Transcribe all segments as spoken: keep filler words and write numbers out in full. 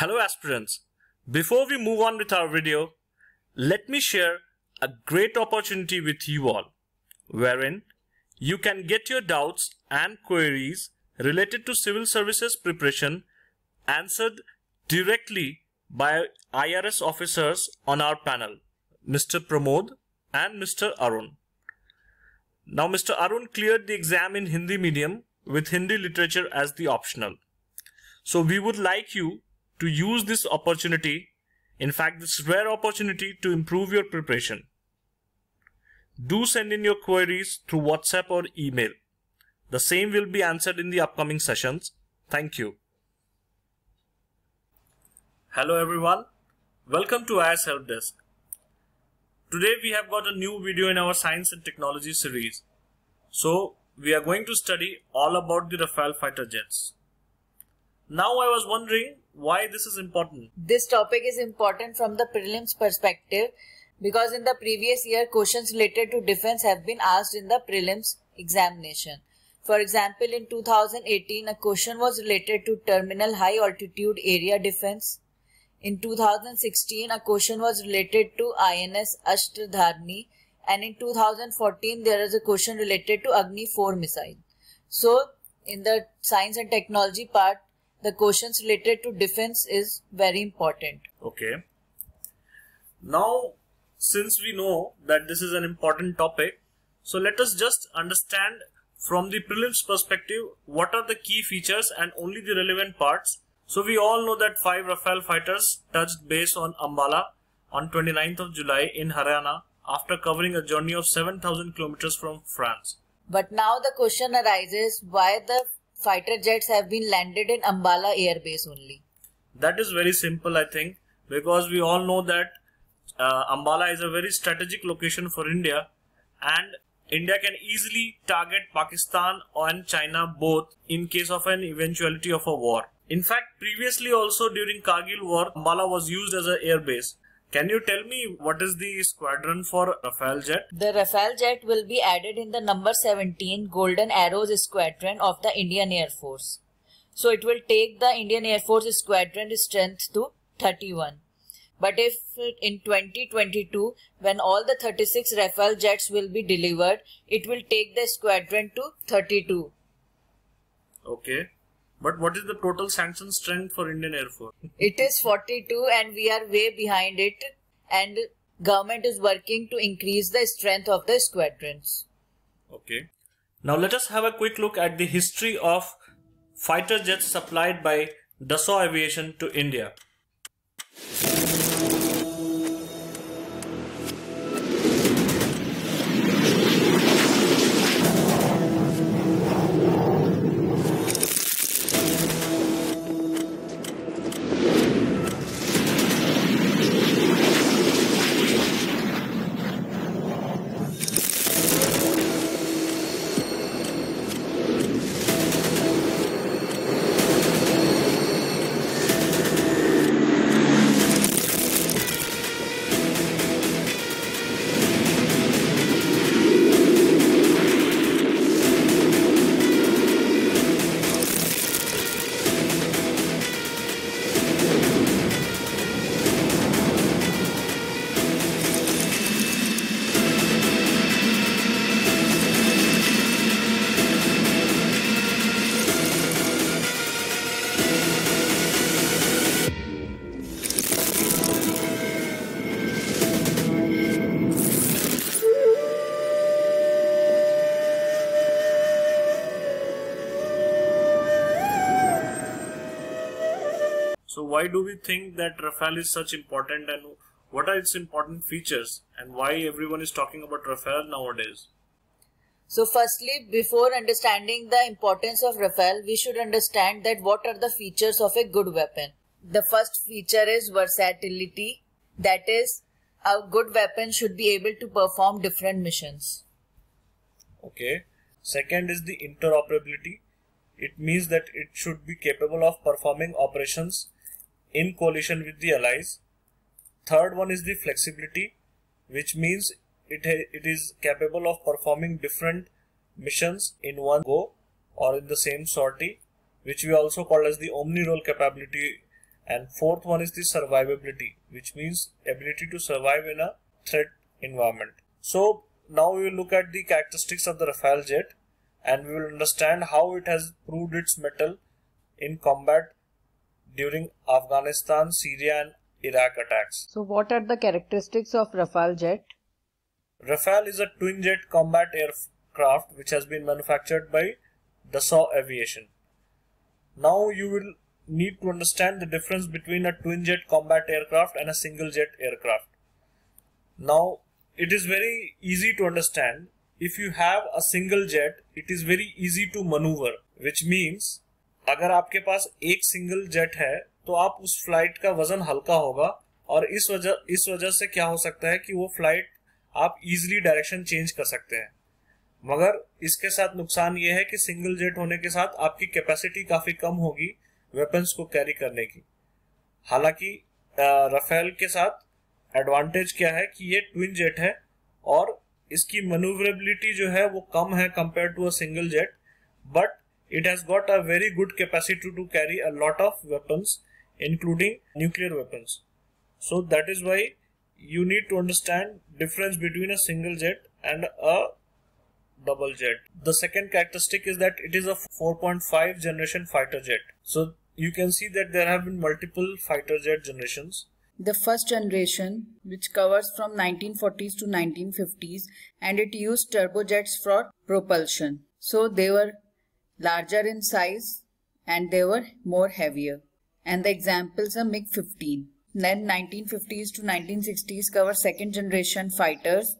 Hello aspirants, before we move on with our video, let me share a great opportunity with you all, wherein you can get your doubts and queries related to civil services preparation answered directly by I R S officers on our panel, Mister Pramod and Mister Arun. Now Mister Arun cleared the exam in Hindi medium with Hindi literature as the optional. So we would like you to use this opportunity, in fact this rare opportunity, to improve your preparation. Do send in your queries through WhatsApp or email. The same will be answered in the upcoming sessions. Thank you. Hello everyone, welcome to I A S Help Desk. Today we have got a new video in our Science and Technology series. So we are going to study all about the Rafale fighter jets. Now I was wondering why this is important. This topic is important from the prelims perspective because in the previous year questions related to defense have been asked in the prelims examination. For example, in two thousand eighteen a question was related to terminal high altitude area defense. In two thousand sixteen a question was related to I N S Ashtadharni, and in two thousand fourteen there is a question related to Agni four missile. So in the science and technology part, the questions related to defense is very important. Okay. Now, since we know that this is an important topic, so let us just understand from the prelims perspective what are the key features and only the relevant parts. So we all know that five Rafale fighters touched base on Ambala on twenty-ninth of July in Haryana after covering a journey of seven thousand kilometers from France. But now the question arises, why the fighter jets have been landed in Ambala air base only? That is very simple, I think, because we all know that uh, Ambala is a very strategic location for India, and India can easily target Pakistan and China both in case of an eventuality of a war. In fact, previously also during Kargil War, Ambala was used as an air base. Can you tell me what is the squadron for Rafale jet? The Rafale jet will be added in the number seventeen Golden Arrows squadron of the Indian Air Force. So it will take the Indian Air Force squadron strength to thirty-one. But if in twenty twenty-two, when all the thirty-six Rafale jets will be delivered, it will take the squadron to thirty-two. Okay. But what is the total sanction strength for Indian Air Force? It is forty-two and we are way behind it, and government is working to increase the strength of the squadrons. Okay. Now let us have a quick look at the history of fighter jets supplied by Dassault Aviation to India. So why do we think that Rafale is such important, and what are its important features, and why everyone is talking about Rafale nowadays? So firstly, before understanding the importance of Rafale, we should understand that what are the features of a good weapon. The first feature is versatility. That is, a good weapon should be able to perform different missions. Okay. Second is the interoperability. It means that it should be capable of performing operations in coalition with the allies. Third one is the flexibility, which means it, it is capable of performing different missions in one go or in the same sortie, which we also call as the omni-role capability And fourth one is the survivability, which means ability to survive in a threat environment. So now we will look at the characteristics of the Rafale jet and we will understand how it has proved its mettle in combat during Afghanistan, Syria and Iraq attacks. So what are the characteristics of Rafale jet? Rafale is a twin jet combat aircraft which has been manufactured by Dassault Aviation. Now you will need to understand the difference between a twin jet combat aircraft and a single jet aircraft. Now it is very easy to understand. If you have a single jet, it is very easy to maneuver, which means अगर आपके पास एक single jet है तो आप उस flight का वजन हल्का होगा और इस वजह इस वजह से क्या हो सकता है कि वो फ्लाइट आप इजीली डायरेक्शन चेंज कर सकते हैं. मगर इसके साथ नुकसान ये है कि सिंगल जेट होने के साथ आपकी कैपेसिटी काफी कम होगी वेपन्स को कैरी करने की. हालांकि राफेल के साथ एडवांटेज क्या है कि ये ट्विन जेट है और इसकी मैन्यूवरेबिलिटी जो है वो कम है compare to a single jet, but it has got a very good capacity to carry a lot of weapons, including nuclear weapons. So that is why you need to understand difference between a single jet and a double jet. The second characteristic is that it is a four point five generation fighter jet. So you can see that there have been multiple fighter jet generations. The first generation, which covers from nineteen forties to nineteen fifties, and it used turbojets for propulsion. So they were larger in size and they were more heavier, and the examples are MiG fifteen. Then nineteen fifties to nineteen sixties cover second generation fighters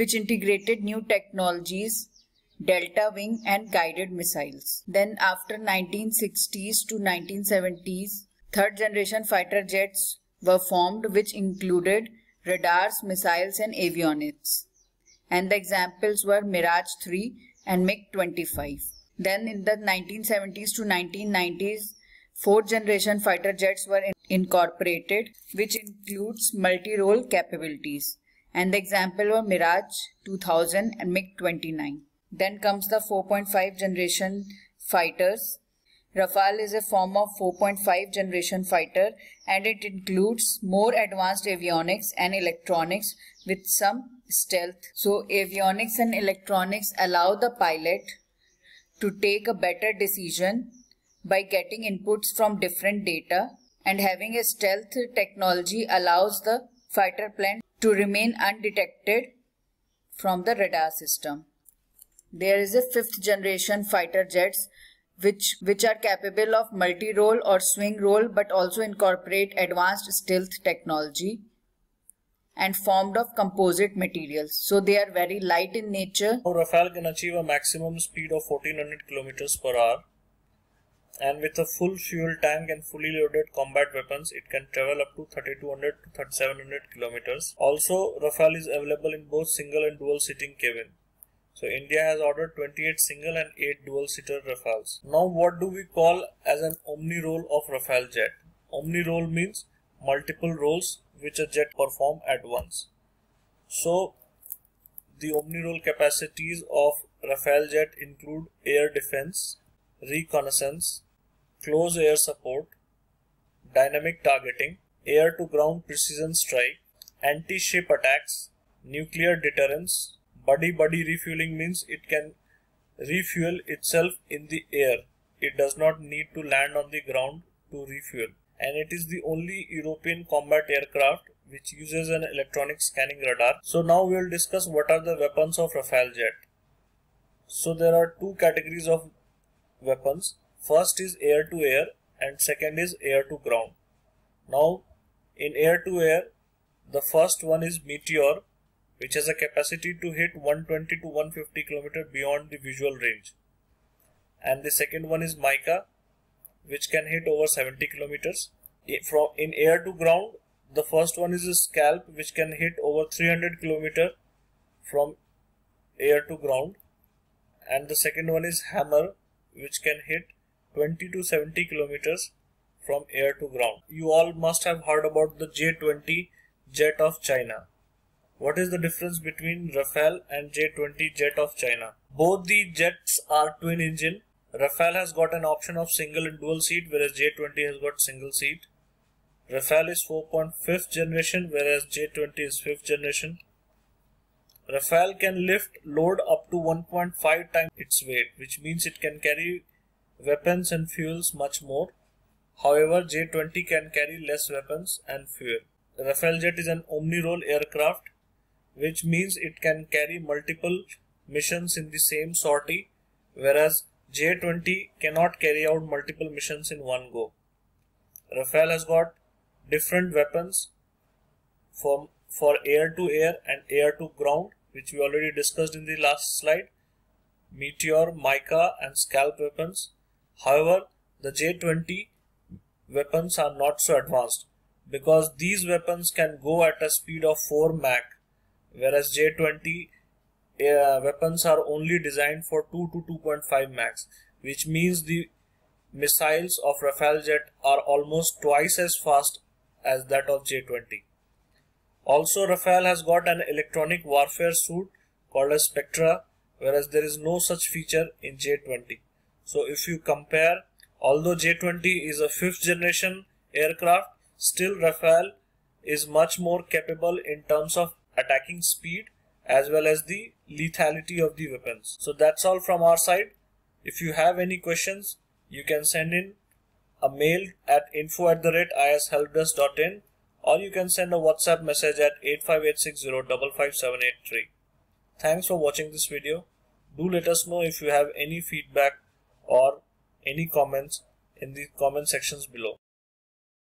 which integrated new technologies, delta wing and guided missiles. Then after nineteen sixties to nineteen seventies, third generation fighter jets were formed which included radars, missiles and avionics, and the examples were Mirage three and MiG twenty-five. Then in the nineteen seventies to nineteen nineties, fourth generation fighter jets were in incorporated, which includes multi-role capabilities, and the example were Mirage two thousand and MiG twenty-nine. Then comes the four point five generation fighters. Rafale is a form of four point five generation fighter and it includes more advanced avionics and electronics with some stealth. So avionics and electronics allow the pilot to take a better decision by getting inputs from different data, and having a stealth technology allows the fighter plane to remain undetected from the radar system. There is a fifth generation fighter jets which, which are capable of multi-role or swing role but also incorporate advanced stealth technology and formed of composite materials. So they are very light in nature. So Rafale can achieve a maximum speed of fourteen hundred kilometers per hour, and with a full fuel tank and fully loaded combat weapons it can travel up to thirty-two hundred to thirty-seven hundred kilometers. Also Rafale is available in both single and dual seating cabin. So India has ordered twenty-eight single and eight dual seater Rafales. Now what do we call as an omni role of Rafale jet? Omni role means multiple roles which a jet perform at once. So the omni-role capacities of Rafale jet include air defense, reconnaissance, close air support, dynamic targeting, air-to-ground precision strike, anti-ship attacks, nuclear deterrence, buddy-buddy refueling means it can refuel itself in the air. It does not need to land on the ground to refuel. And it is the only European combat aircraft which uses an electronic scanning radar. So now we will discuss what are the weapons of Rafale jet. So there are two categories of weapons. First is air to air and second is air to ground. Now in air to air, the first one is Meteor, which has a capacity to hit one twenty to one fifty kilometers beyond the visual range. And the second one is MICA, which can hit over seventy kilometers. From in air to ground, the first one is a Scalp, which can hit over three hundred kilometers from air to ground, and the second one is Hammer, which can hit twenty to seventy kilometers from air to ground. You all must have heard about the J twenty jet of China. What is the difference between Rafale and J twenty jet of China? Both the jets are twin engine. Rafale has got an option of single and dual seat, whereas J twenty has got single seat. Rafale is four point five generation, whereas J twenty is fifth generation. Rafale can lift load up to one point five times its weight, which means it can carry weapons and fuels much more. However, J twenty can carry less weapons and fuel. Rafale jet is an omni-role aircraft, which means it can carry multiple missions in the same sortie, whereas J twenty cannot carry out multiple missions in one go. Rafale has got different weapons from for air to air and air to ground, which we already discussed in the last slide. Meteor, MICA and Scalp weapons. However, the J twenty weapons are not so advanced because these weapons can go at a speed of four Mach, whereas J twenty uh, weapons are only designed for two to two point five Machs, which means the missiles of Rafale jet are almost twice as fast as that of J twenty. Also, Rafale has got an electronic warfare suit called as Spectra, whereas there is no such feature in J twenty. So if you compare, although J twenty is a fifth generation aircraft, still Rafale is much more capable in terms of attacking speed as well as the lethality of the weapons. So that's all from our side. If you have any questions, you can send in a mail at info at the rate I A S help desk dot in, or you can send a WhatsApp message at eight five eight six zero five five seven eight three. Thanks for watching this video. Do let us know if you have any feedback or any comments in the comment sections below.